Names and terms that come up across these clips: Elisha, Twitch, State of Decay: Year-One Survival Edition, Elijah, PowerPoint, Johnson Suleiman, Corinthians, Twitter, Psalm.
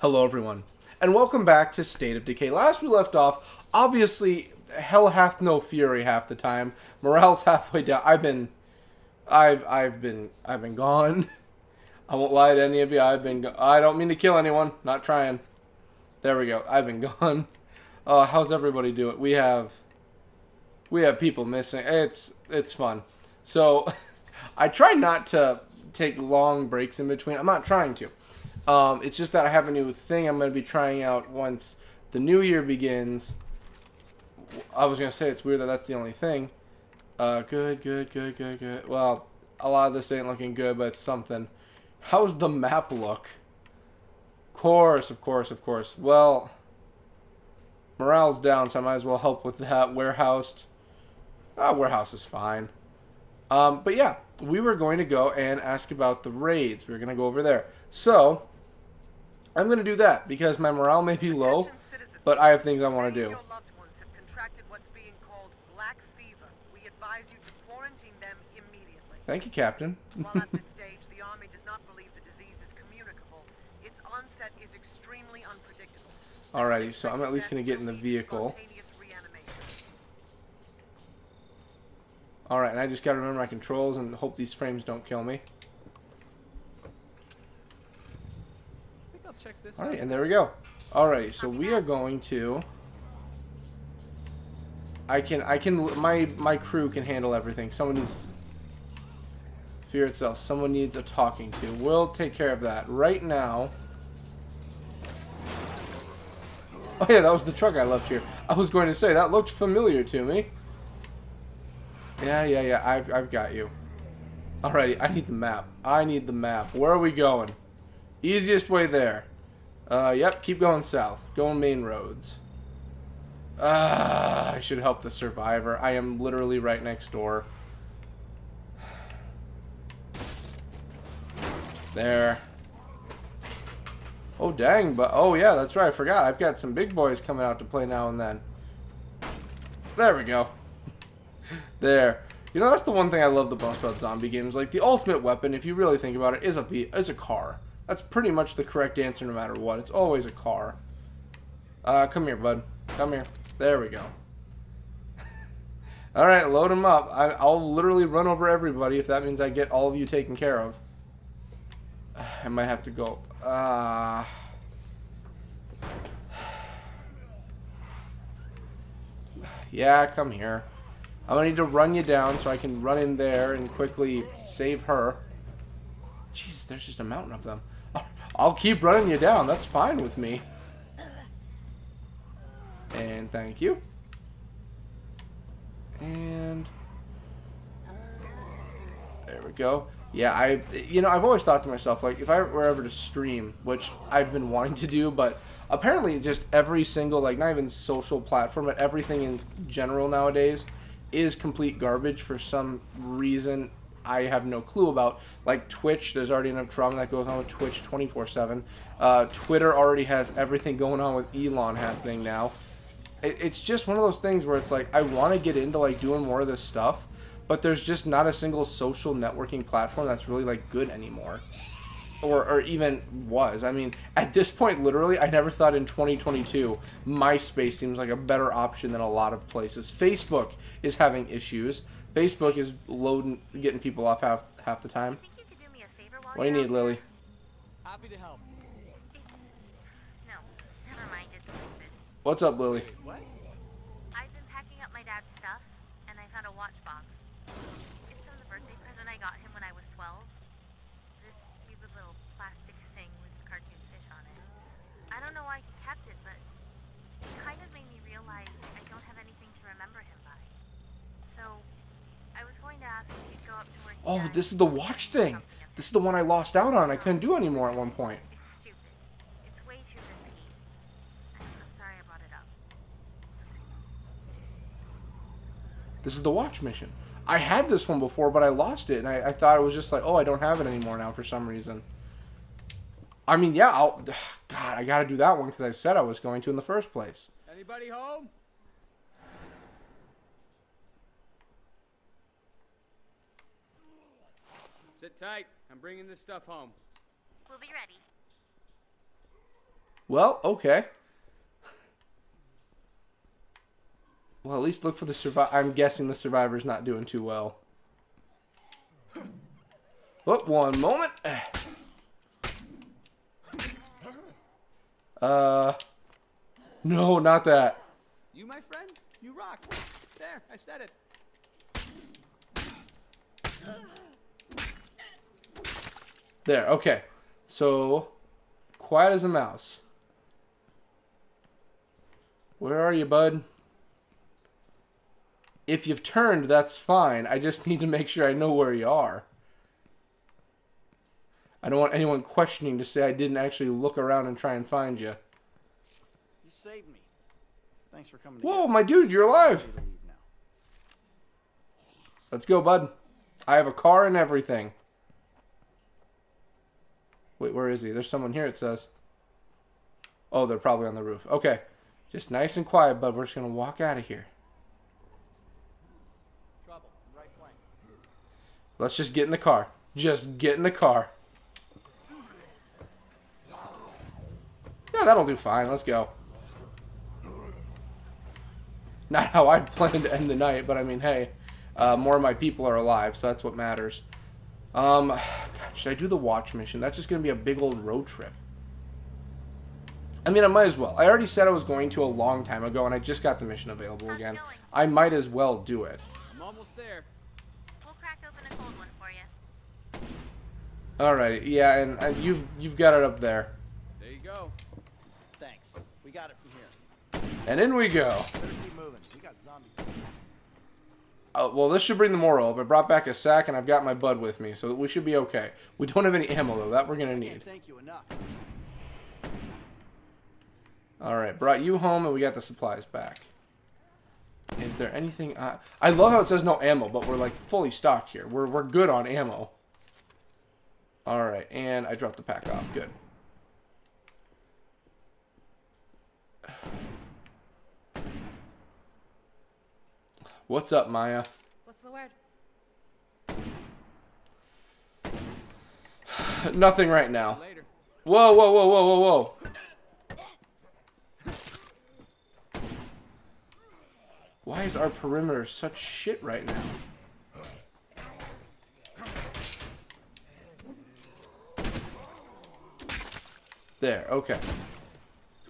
Hello everyone, and welcome back to State of Decay. Last we left off, obviously, hell hath no fury half the time. Morale's halfway down. I've been gone. I won't lie to any of you, I don't mean to kill anyone, not trying. There we go, I've been gone. How's everybody doing? We have people missing. It's fun. So, I try not to take long breaks in between. I'm not trying to. It's just that I have a new thing I'm going to be trying out once the new year begins. I was going to say it's weird that that's the only thing. Good. Well, a lot of this ain't looking good, but it's something. How's the map look? Of course. Well, morale's down, so I might as well help with that. Warehoused. Warehouse is fine. But yeah, we were going to go and ask about the raids. We were going to go over there. So, I'm going to do that because my morale may be low, but I have things I want to do. Your loved ones have contracted what's being called black fever. We advise you to quarantine them immediately. Thank you, Captain. While at this stage, the Army does not believe the disease is communicable. Its onset is extremely unpredictable. Alrighty, so I'm at least going to get in the vehicle. Alright, and I just got to remember my controls and hope these frames don't kill me. Check this out. All right, and there we go. All right, so we are going to. My crew can handle everything. Someone needs fear itself. Someone needs a talking to. We'll take care of that right now. Oh yeah, that was the truck I left here. I was going to say that looked familiar to me. Yeah. I've got you. Alrighty, I need the map. Where are we going? Easiest way there. Yep, keep going south. Going main roads. I should help the survivor. I am literally right next door. There. Oh, dang, but... Oh, yeah, that's right. I forgot. I've got some big boys coming out to play now and then. There we go. There. You know, that's the one thing I love the most about zombie games. Like, the ultimate weapon, if you really think about it, is a car. That's pretty much the correct answer no matter what. It's always a car. Come here, bud. Come here. There we go. Alright, load them up. I'll literally run over everybody if that means I get all of you taken care of. I might have to go. Yeah, come here. I'm going to need to run you down so I can run in there and quickly save her. Jeez, there's just a mountain of them. I'll keep running you down. That's fine with me. And thank you. And there we go. Yeah, I've always thought to myself, like, if I were ever to stream, which I've been wanting to do, but apparently just every single, like, not even social platform, but everything in general nowadays is complete garbage for some reason. I have no clue about, like, Twitch. There's already enough drama that goes on with Twitch 24/7. Twitter already has everything going on with Elon happening now. It's just one of those things where it's like I want to get into, like, doing more of this stuff, but there's just not a single social networking platform that's really, like, good anymore, or even was. I mean, at this point, literally, I never thought in 2022 MySpace seems like a better option than a lot of places. Facebook is having issues. Facebook is loading, getting people off half the time. You think you could do me a favor while what do you need, Lily? Happy to help. No, never mind. It's stupid. What's up, Lily? Wait, what? I've been packing up my dad's stuff, and I found a watch box. It's from the birthday present I got him when I was 12. This stupid little plastic thing with the cartoon fish on it. I don't know why he kept it, but it kind of made me realize I don't have anything to remember him by. So... I was going to ask if you'd go up to where he died. This is the watch thing. This is the one I lost out on. I couldn't do anymore at one point. It's stupid. It's way too risky. I'm sorry I brought it up. This is the watch mission. I had this one before, but I lost it, and I thought it was just like, oh, I don't have it anymore now for some reason. I mean, yeah, God, I gotta do that one because I said I was going to in the first place. Anybody home? Sit tight. I'm bringing this stuff home. We'll be ready. Well, okay. Well, at least look for the survivor. I'm guessing the survivor's not doing too well. Oh, one moment. No, not that. You, my friend, you rock. There, I said it. There, okay. So, quiet as a mouse. Where are you, bud? If you've turned, that's fine. I just need to make sure I know where you are. I don't want anyone questioning to say I didn't actually look around and try and find you. You saved me. Thanks for coming. Whoa, my dude, you're alive. Let's go, bud. I have a car and everything. Wait, where is he? There's someone here, it says. Oh, they're probably on the roof. Okay. Just nice and quiet, bud. We're just going to walk out of here. Trouble. Right flank. Let's just get in the car. Just get in the car. Yeah, that'll do fine. Let's go. Not how I planned to end the night, but I mean, hey, more of my people are alive, so that's what matters. God, should I do the watch mission? That's just going to be a big old road trip. I mean, I might as well. I already said I was going to a long time ago, and I just got the mission available again. I might as well do it. I'm almost there. We'll crack open a cold one for you. Alrighty, yeah, and you've got it up there. There you go. Thanks. We got it from here. And in we go. Keep moving. We got zombies. Well, this should bring the moral up. I brought back a sack, and I've got my bud with me, so we should be okay. We don't have any ammo, though. That we're going to need. Thank you enough. All right, brought you home, and we got the supplies back. Is there anything... I love how it says no ammo, but we're, like, fully stocked here. We're good on ammo. All right, and I dropped the pack off. Good. What's up, Maya? What's the word? Nothing right now. Later. Whoa, whoa, whoa, whoa, whoa, whoa. Why is our perimeter such shit right now? There, okay.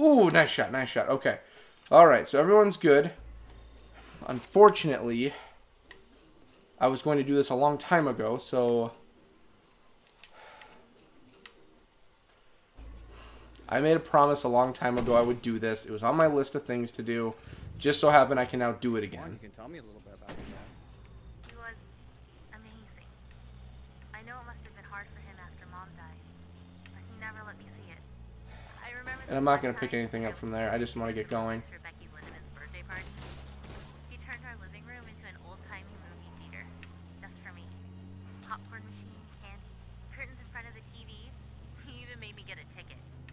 Ooh, nice shot, nice shot. Okay. Alright, so everyone's good. Unfortunately, I was going to do this a long time ago, so I made a promise a long time ago I would do this. It was on my list of things to do. Just so happened I can now do it again. You can tell me a little bit about that. He was amazing. I know it must have been hard for him after Mom died, but he never let me see it. I remember. And I'm not going to pick anything up from there. I just want to get going.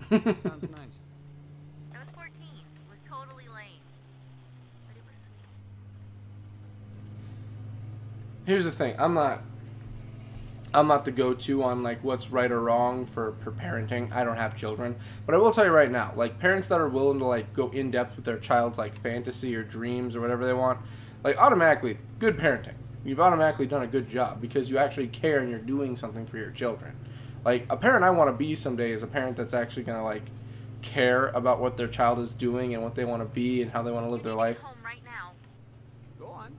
Sounds nice. I was 14. Was totally lame. But it was sweet. Here's the thing. I'm not the go-to on like what's right or wrong for parenting. I don't have children, but I will tell you right now, like parents that are willing to like go in depth with their child's like fantasy or dreams or whatever they want, like automatically good parenting. You've automatically done a good job because you actually care and you're doing something for your children. Like, a parent I want to be someday is a parent that's actually going to, like, care about what their child is doing and what they want to be and how they want to live their life. Home right now. Go on.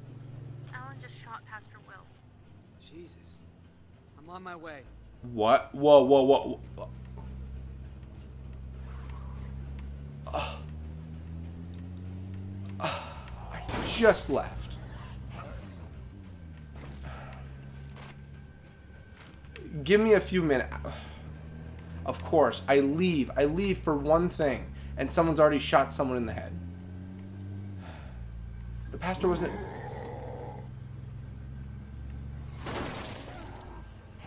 Alan just shot Pastor Will. Jesus. I'm on my way. What? Whoa, whoa, whoa. Whoa. I just left. Give me a few minutes. Of course, I leave for one thing, and someone's already shot someone in the head. The pastor wasn't...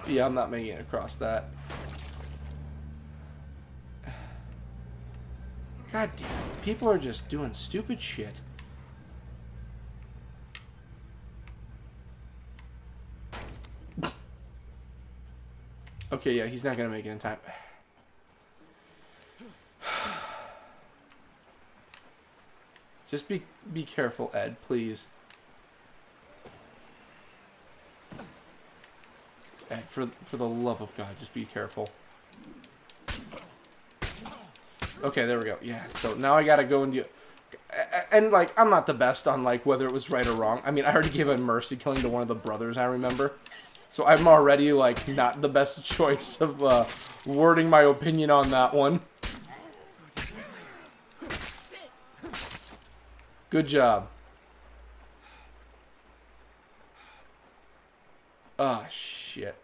Yeah, I'm not making it across that. God damn it. People are just doing stupid shit. Okay, yeah, he's not going to make it in time. Just be careful, Ed, please. Ed, for the love of God, just be careful. Okay, there we go. Yeah, so now I gotta go and do... And, like, I'm not the best on, like, whether it was right or wrong. I mean, I already gave a mercy killing to one of the brothers, I remember. So I'm already, like, not the best choice of wording my opinion on that one. Good job. Ah, shit.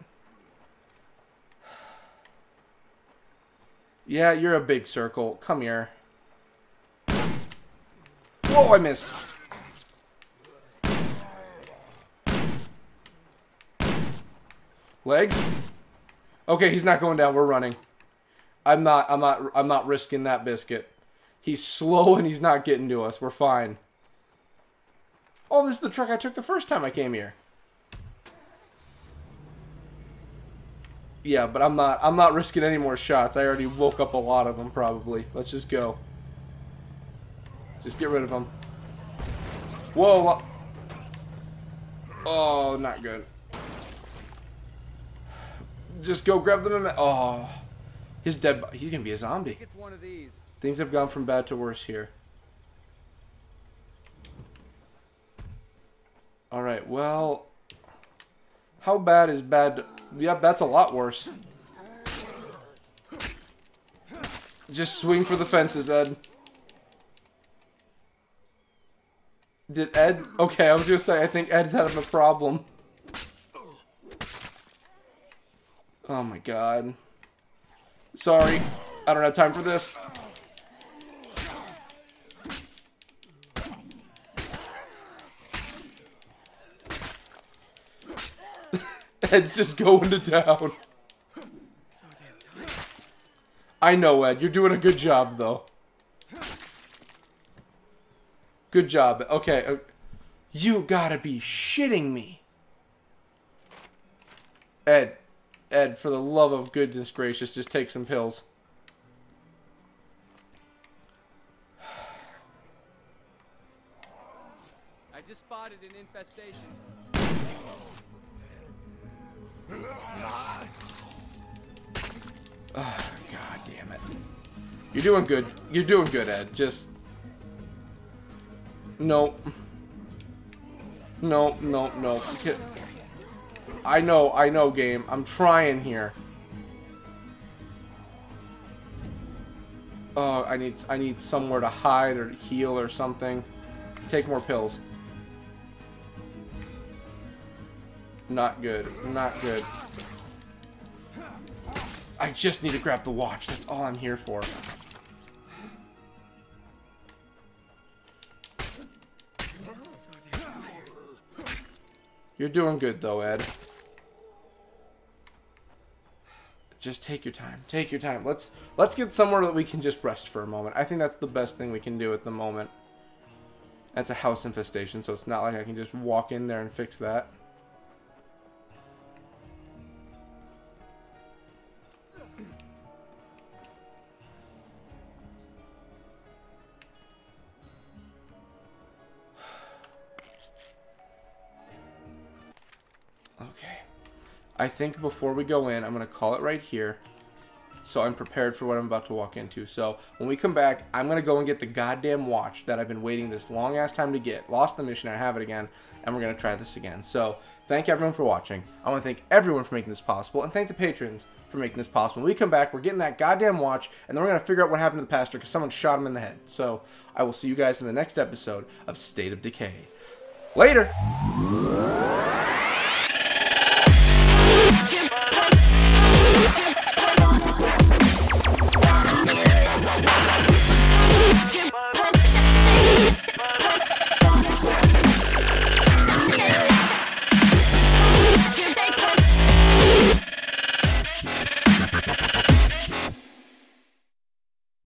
Yeah, you're a big circle. Come here. Whoa, I missed. Legs. Okay, he's not going down. We're running. I'm not risking that biscuit. He's slow and he's not getting to us. We're fine. Oh, this is the truck I took the first time I came here. Yeah, but I'm not risking any more shots. I already woke up a lot of them probably. Let's just go. Just get rid of them. Whoa. Oh, not good. Just go grab them and... Oh. His dead... He's going to be a zombie. It's one of these. Things have gone from bad to worse here. Alright, well... How bad is bad to... Yep, that's a lot worse. Just swing for the fences, Ed. Did Ed... Okay, I was going to say, I think Ed's had a problem. Oh my God. Sorry. I don't have time for this. Ed's just going to town. I know, Ed. You're doing a good job, though. Good job. Okay. You gotta be shitting me. Ed. Ed, for the love of goodness gracious, just take some pills. I just spotted an infestation. Oh, God damn it. You're doing good. You're doing good, Ed. Just... No. No, no, no. I know, game. I'm trying here. Oh, I need somewhere to hide or to heal or something. Take more pills. Not good. Not good. I just need to grab the watch. That's all I'm here for. You're doing good, though, Ed. Just take your time. Take your time. Let's get somewhere that we can just rest for a moment. I think that's the best thing we can do at the moment. That's a house infestation, so it's not like I can just walk in there and fix that. Okay, I think before we go in, I'm going to call it right here so I'm prepared for what I'm about to walk into. So when we come back, I'm going to go and get the goddamn watch that I've been waiting this long ass time to get. Lost the mission, I have it again, and we're going to try this again. So thank everyone for watching. I want to thank everyone for making this possible, and thank the patrons for making this possible. When we come back, we're getting that goddamn watch, and then we're going to figure out what happened to the pastor because someone shot him in the head. So I will see you guys in the next episode of State of Decay. Later!